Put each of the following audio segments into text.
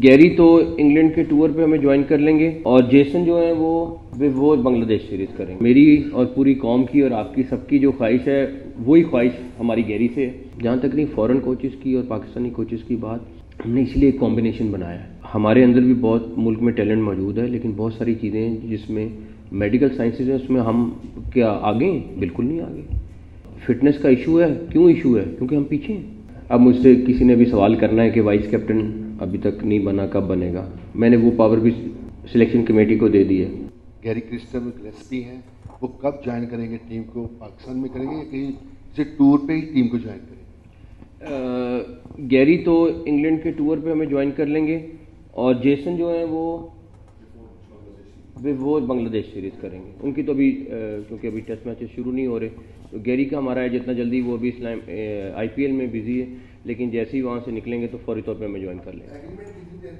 Gary तो England के tour पे हमें ज्वाइन कर लेंगे और जेसन जो है वो बांग्लादेश सीरीज करेंगे। मेरी और पूरी कौम की और आपकी सबकी जो ख्वाहिश है वही ख्वाहिश हमारी गैरी से है। जहाँ तक नहीं फॉरेन कोचेस की और पाकिस्तानी कोचेस की बात, हमने इसलिए एक कॉम्बिनेशन बनाया है। हमारे अंदर भी बहुत मुल्क में टैलेंट मौजूद है, लेकिन बहुत सारी चीज़ें जिसमें मेडिकल साइंसेज हैं उसमें हम क्या आगे हैं? बिल्कुल नहीं आगे। फिटनेस का इशू है। क्यों इशू है? क्योंकि हम पीछे हैं। अब मुझसे किसी ने भी सवाल करना है कि वाइस कैप्टन अभी तक नहीं बना, कब बनेगा? मैंने वो पावर भी सिलेक्शन कमेटी को दे दी है। गैरी क्रिस्टन गिलेस्पी हैं, वो कब ज्वाइन करेंगे टीम को? पाकिस्तान में करेंगे या कहीं से टूर पे ही टीम को ज्वाइन करेंगे? गैरी तो इंग्लैंड के टूर पे हमें ज्वाइन कर लेंगे और जेसन जो है वो बांग्लादेश सीरीज करेंगे। उनकी तो अभी क्योंकि अभी टेस्ट मैचेस शुरू नहीं हो रहे, तो गैरी का हमारा है जितना जल्दी वो अभी IPL में बिजी है, लेकिन जैसे ही वहाँ से निकलेंगे तो फौरी तौर पे हमें ज्वाइन कर लेंगे।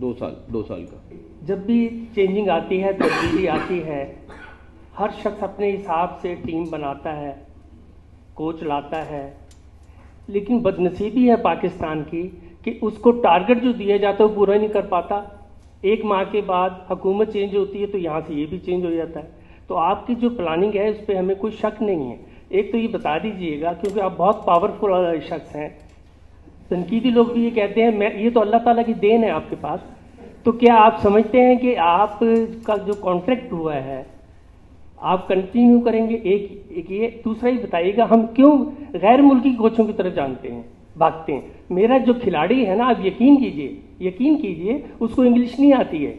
2 साल का। जब भी चेंजिंग आती है, तब्दीली आती है, हर शख्स अपने हिसाब से टीम बनाता है, कोच लाता है, लेकिन बदनसीबी है पाकिस्तान की कि उसको टारगेट जो दिया जाता है वो पूरा नहीं कर पाता। एक माह के बाद हुकूमत चेंज होती है तो यहाँ से ये भी चेंज हो जाता है। तो आपकी जो प्लानिंग है उस पर हमें कोई शक नहीं है। एक तो ये बता दीजिएगा, क्योंकि आप बहुत पावरफुल शख्स हैं। तनकीदी लोग भी ये कहते हैं, मैं ये तो अल्लाह ताला की देन है आपके पास। तो क्या आप समझते हैं कि आपका जो कॉन्ट्रैक्ट हुआ है आप कंटिन्यू करेंगे? एक ये, दूसरा ही बताइएगा हम क्यों गैर मुल्की कोचों की तरफ भागते हैं? मेरा जो खिलाड़ी है ना, आप यकीन कीजिए उसको इंग्लिश नहीं आती है।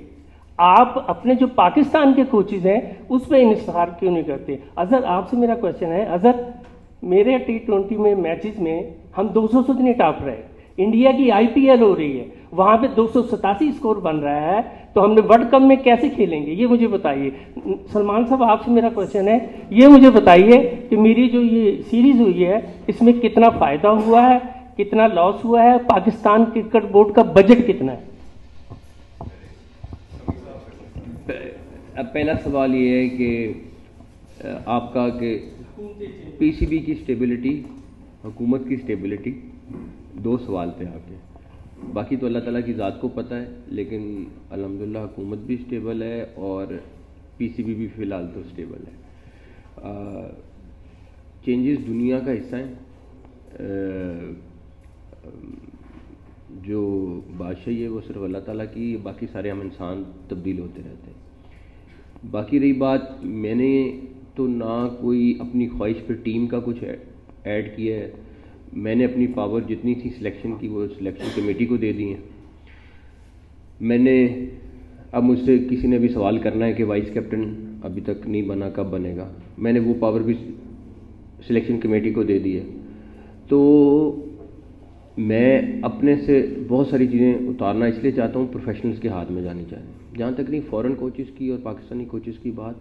आप अपने जो पाकिस्तान के कोचेज हैं उस पर इंसार क्यों नहीं करते? अजहर, आपसे मेरा क्वेश्चन है। अजहर, मेरे T20 में मैचेस में हम 200 से इतने टॉप रहे। इंडिया की IPL हो रही है, वहाँ पे 287 स्कोर बन रहा है, तो हमने वर्ल्ड कप में कैसे खेलेंगे? ये मुझे बताइए। सलमान साहब, आपसे मेरा क्वेश्चन है, ये मुझे बताइए कि मेरी जो ये सीरीज हुई है इसमें कितना फ़ायदा हुआ है, कितना लॉस हुआ है, पाकिस्तान क्रिकेट बोर्ड का बजट कितना है? अब पहला सवाल ये है कि आपका कि PCB की स्टेबिलिटी, हुकूमत की स्टेबिलिटी, 2 सवाल थे आपके। बाकी तो अल्लाह ताला की ज़ात को पता है, लेकिन अल्हम्दुलिल्लाह हुकूमत भी स्टेबल है और PCB भी फ़िलहाल तो स्टेबल है। चेंजेस दुनिया का हिस्सा है। जो बादशाही है वो सिर्फ अल्लाह ताला की, बाकी सारे हम इंसान तब्दील होते रहते हैं। बाकी रही बात, मैंने तो ना कोई अपनी ख्वाहिश पर टीम का कुछ ऐड किया है। मैंने अपनी पावर जितनी थी सिलेक्शन की वो सिलेक्शन कमेटी को दे दी है। मैंने, अब मुझसे किसी ने भी सवाल करना है कि वाइस कैप्टन अभी तक नहीं बना, कब बनेगा? मैंने वो पावर भी सिलेक्शन कमेटी को दे दी है। तो मैं अपने से बहुत सारी चीज़ें उतारना इसलिए चाहता हूँ, प्रोफेशनल्स के हाथ में जानी चाहिए। जहाँ तक नहीं फॉरेन कोचेस की और पाकिस्तानी कोचेस की बात,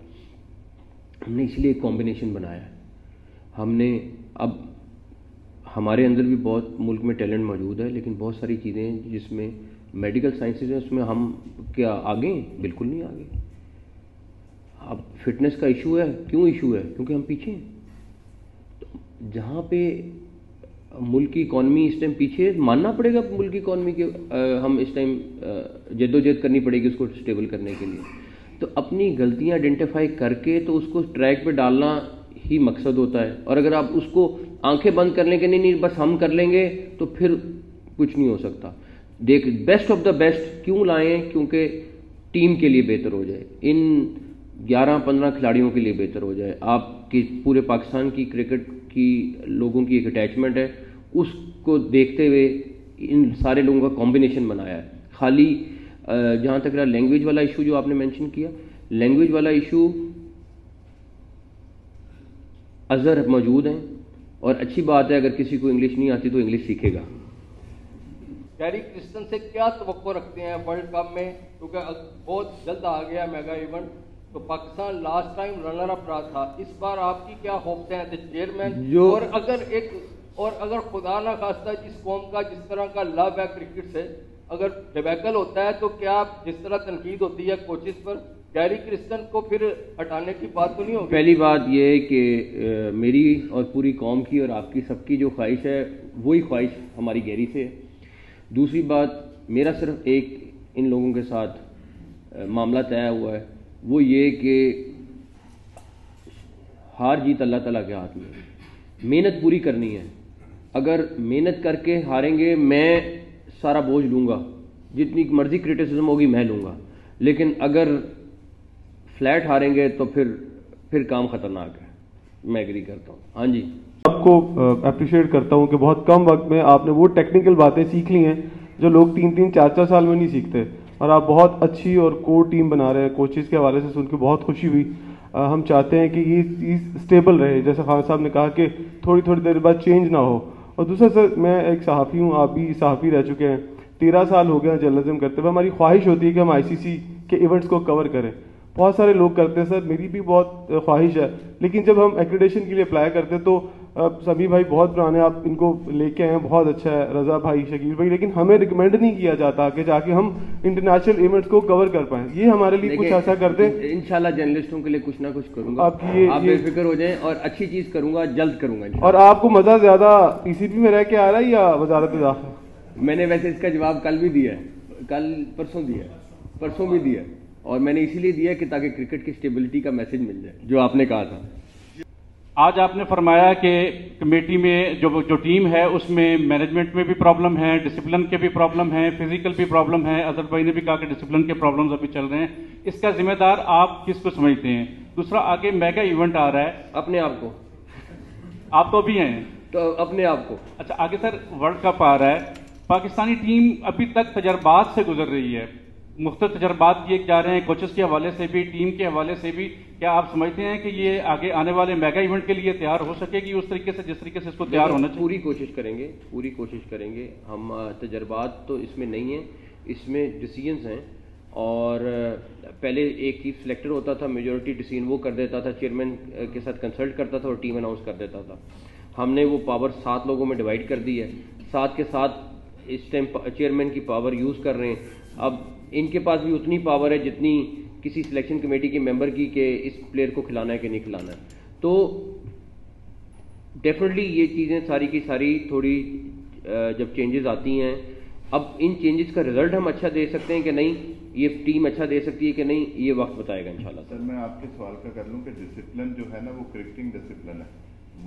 हमने इसलिए एक कॉम्बिनेशन बनाया है। हमने, अब हमारे अंदर भी बहुत मुल्क में टैलेंट मौजूद है, लेकिन बहुत सारी चीज़ें जिसमें मेडिकल साइंसेज हैं उसमें हम क्या आगे हैं? बिल्कुल नहीं आगे। अब फिटनेस का इशू है। क्यों इशू है? क्योंकि हम पीछे हैं। तो जहाँ पे मुल्क की इकॉनमी इस टाइम पीछे, मानना पड़ेगा मुल्क की इकॉनमी के, हम इस टाइम जद्दोजहद करनी पड़ेगी उसको स्टेबल करने के लिए। तो अपनी गलतियां आइडेंटिफाई करके तो उसको ट्रैक पे डालना ही मकसद होता है। और अगर आप उसको आंखें बंद कर लें कि नहीं बस हम कर लेंगे, तो फिर कुछ नहीं हो सकता। देख, बेस्ट ऑफ द बेस्ट क्यों लाएँ? क्योंकि टीम के लिए बेहतर हो जाए, इन 11-15 खिलाड़ियों के लिए बेहतर हो जाए। आपकी पूरे पाकिस्तान की क्रिकेट की लोगों की एक अटैचमेंट है, उसको देखते हुए इन सारे लोगों का कॉम्बिनेशन बनाया है। खाली जहाँ तक रहा लैंग्वेज वाला इशू जो आपने मेंशन किया, लैंग्वेज वाला इशू, अजहर मौजूद हैं और अच्छी बात है, अगर किसी को इंग्लिश नहीं आती तो इंग्लिश सीखेगा। गैरी क्रिस्टन से क्या तवक्को रखते हैं वर्ल्ड कप में, क्योंकि बहुत जल्द आ गया मेगा इवेंट? तो Pakistan last time runner up रहा था, इस बार आपकी क्या होप्स हैं एज ए चेयरमैन? और अगर खुदा ना खास्ता जिस कौम का जिस तरह का लव है क्रिकेट से, अगर डिबैकल होता है तो क्या आप, जिस तरह तनकीद होती है कोचेस पर, गैरी क्रिस्टन को फिर हटाने की बात तो नहीं होगी? पहली बात यह है कि मेरी और पूरी कौम की और आपकी सबकी जो ख्वाहिश है वही ख्वाहिश हमारी गैरी से है। दूसरी बात, मेरा सिर्फ एक इन लोगों के साथ मामला तय हुआ है, वो ये कि हार जीत अल्लाह ताला के हाथ में, मेहनत पूरी करनी है। अगर मेहनत करके हारेंगे, मैं सारा बोझ लूँगा, जितनी मर्जी क्रिटिसिज्म होगी मैं लूँगा, लेकिन अगर फ्लैट हारेंगे तो फिर काम खतरनाक है। मैं एग्री करता हूँ। हाँ जी, आपको अप्रिशिएट करता हूँ कि बहुत कम वक्त में आपने वो टेक्निकल बातें सीख ली हैं जो लोग 3-3, 4-4 साल में नहीं सीखते, और आप बहुत अच्छी और कोर टीम बना रहे हैं। कोचेस के हवाले से सुन के बहुत खुशी हुई। हम चाहते हैं कि ये चीज़ स्टेबल रहे, जैसे खान साहब ने कहा कि थोड़ी देर बाद चेंज ना हो। और दूसरा सर, मैं एक सहाफ़ी हूँ, आप भी सहाफ़ी रह चुके हैं, 13 साल हो गए हैं जर्नलिज्म करते हुए। हमारी ख्वाहिश होती है कि हम ICC के इवेंट्स को कवर करें, बहुत सारे लोग करते हैं सर, मेरी भी बहुत ख्वाहिश है, लेकिन जब हम एक्रेडिटेशन के लिए अप्लाई करते हैं तो सभी भाई बहुत पुराने, आप इनको लेके आए हैं, बहुत अच्छा है, रज़ा भाई, शकील भाई, लेकिन हमें रिकमेंड नहीं किया जाता कि जाके हम इंटरनेशनल इवेंट्स को कवर कर पाएँ। ये हमारे लिए कुछ ऐसा करते हैं। इंशाल्लाह जर्नलिस्टों के लिए कुछ ना कुछ करूँगा, आप बेफिक्र हो जाएं, और अच्छी चीज़ करूँगा, जल्द करूँगा। और आपको मज़ा ज़्यादा PCB में रह के आ रहा है या वजारत दाखिला? मैंने वैसे इसका जवाब कल भी दिया है, परसों भी दिया, और मैंने इसीलिए दिया कि ताकि क्रिकेट की स्टेबिलिटी का मैसेज मिल जाए, जो आपने कहा था। आज आपने फरमाया कि कमेटी में जो टीम है उसमें मैनेजमेंट में भी प्रॉब्लम है, डिसिप्लिन के भी प्रॉब्लम है, फिजिकल भी प्रॉब्लम है। अजहर भाई ने भी कहा कि डिसिप्लिन के प्रॉब्लम्स अभी चल रहे हैं, इसका जिम्मेदार आप किसको समझते हैं? दूसरा, आगे मेगा इवेंट आ रहा है, अपने आप को, आप तो अभी हैं तो अपने आप को। अच्छा, आगे सर वर्ल्ड कप आ रहा है, पाकिस्तानी टीम अभी तक तजर्बात से गुजर रही है, मुख्तलिफ तजर्बात किए जा रहे हैं, कोचेस के हवाले से भी, टीम के हवाले से भी। क्या आप समझते हैं कि ये आगे आने वाले मेगा इवेंट के लिए तैयार हो सकेगी उस तरीके से जिस तरीके से इसको तैयार होना चाहिए? पूरी कोशिश करेंगे हम। तजर्बात तो इसमें नहीं है, इसमें डिसीजंस हैं, और पहले एक चीफ सेलेक्टर होता था, मेजोरिटी डिसीजन वो कर देता था, चेयरमैन के साथ कंसल्ट करता था और टीम अनाउंस कर देता था। हमने वो पावर 7 लोगों में डिवाइड कर दी है, 7 के साथ इस टाइम चेयरमैन की पावर यूज़ कर रहे हैं। अब इनके पास भी उतनी पावर है जितनी किसी सिलेक्शन कमेटी के मेंबर की, कि इस प्लेयर को खिलाना है कि नहीं खिलाना है। तो डेफिनेटली ये चीज़ें सारी की सारी थोड़ी जब चेंजेस आती हैं, अब इन चेंजेस का रिजल्ट हम अच्छा दे सकते हैं कि नहीं, ये टीम अच्छा दे सकती है कि नहीं, ये वक्त बताएगा इंशाल्लाह। सर मैं आपके सवाल का कर लूँ कि डिसिप्लिन जो है ना, वो क्रिकेटिंग डिसिप्लिन है,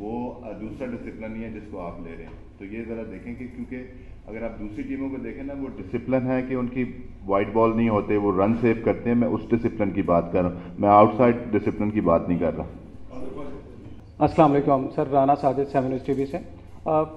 वो दूसरा डिसिप्लिन ही है जिसको आप ले रहे हैं। तो ये ज़रा देखें कि क्योंकि अगर आप दूसरी टीमों को देखें ना, वो डिसिप्लिन है कि उनकी वाइड बॉल नहीं होते, वो रन सेव करते हैं। मैं उस डिसिप्लिन की बात कर रहा हूँ, मैं आउटसाइड डिसिप्लिन की बात नहीं कर रहा। अस्सलाम वालेकुम sir, Rana Sajid 7 news TV से।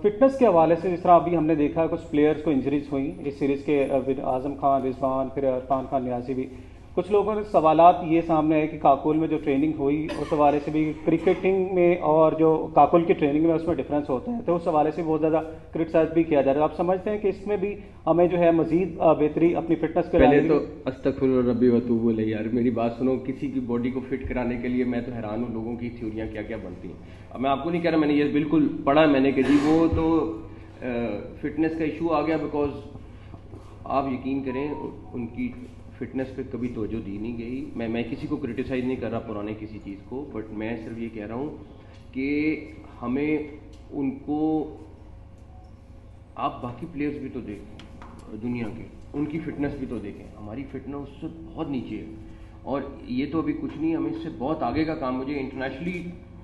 फिटनेस के हवाले से जिस तरह अभी हमने देखा कुछ प्लेयर्स को इंजरीज हुई इस सीरीज़ के, आज़म खान, रिजवान, फिर अरफान खान न्याजी भी, कुछ लोगों ने सवालात ये सामने आए कि काकुल में जो ट्रेनिंग हुई उस हवाले से भी, क्रिकेटिंग में और जो काकुल की ट्रेनिंग में उसमें डिफरेंस होता है, तो उस हवाले से बहुत ज़्यादा क्रिटिसाइज भी किया जा रहा है। आप समझते हैं कि इसमें भी हमें जो है मजीद बेहतरी अपनी फिटनेस के लिए? तो अस्तगफिरुल्लाह रब्बी व अतूबु इलैह। यार मेरी बात सुनो, किसी की बॉडी को फिट कराने के लिए मैं तो हैरान हूँ, लोगों की थ्योरियाँ क्या क्या बनती हैं। अब मैं आपको नहीं कह रहा, मैंने ये बिल्कुल पढ़ा मैंने कि जी वो तो फिटनेस का इशू आ गया, बिकॉज आप यकीन करें उनकी फिटनेस पे कभी तवज्जो दी नहीं गई। मैं किसी को क्रिटिसाइज़ नहीं कर रहा पुराने किसी चीज़ को, बट मैं सिर्फ ये कह रहा हूँ कि हमें उनको, आप बाकी प्लेयर्स भी तो देखें दुनिया के, उनकी फिटनेस भी तो देखें, हमारी फिटनेस उससे बहुत नीचे है। और ये तो अभी कुछ नहीं, हमें इससे बहुत आगे का काम, मुझे इंटरनेशनली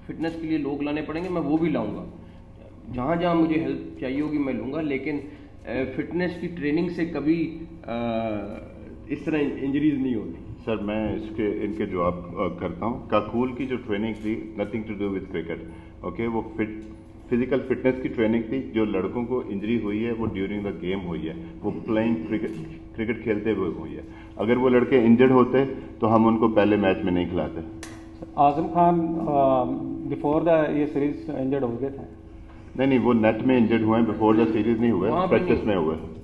फिटनेस के लिए लोग लाने पड़ेंगे, मैं वो भी लाऊंगा, जहाँ जहाँ मुझे हेल्प चाहिए होगी मैं लूँगा, लेकिन फिटनेस की ट्रेनिंग से कभी इस तरह इंजरीज नहीं होगी। सर मैं इनके जवाब करता हूँ। काकुल की जो ट्रेनिंग थी, nothing to do with cricket, okay, वो फिजिकल फिटनेस की ट्रेनिंग थी। जो लड़कों को इंजरी हुई है वो ड्यूरिंग द गेम हुई है, वो प्लेइंग क्रिकेट खेलते हुए हुई है। अगर वो लड़के इंजर्ड होते तो हम उनको पहले मैच में नहीं खिलाते। आज़म खान बिफोर द ये सीरीज इंजर्ड हो गए थे? नहीं, वो नेट में इंजर्ड हुए, बिफोर द सीरीज नहीं हुए, प्रैक्टिस में हुए।